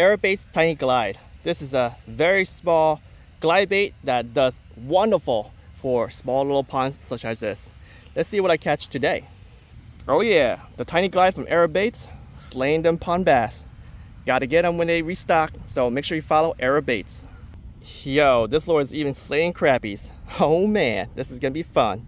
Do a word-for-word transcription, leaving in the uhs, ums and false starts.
Era Baits Tiny Glide. This is a very small glide bait that does wonderful for small little ponds such as this. Let's see what I catch today. Oh yeah, the Tiny Glide from Era Baits, slaying them pond bass. Gotta get them when they restock, so make sure you follow Era Baits. Yo, this lure is even slaying crappies. Oh man, this is gonna be fun.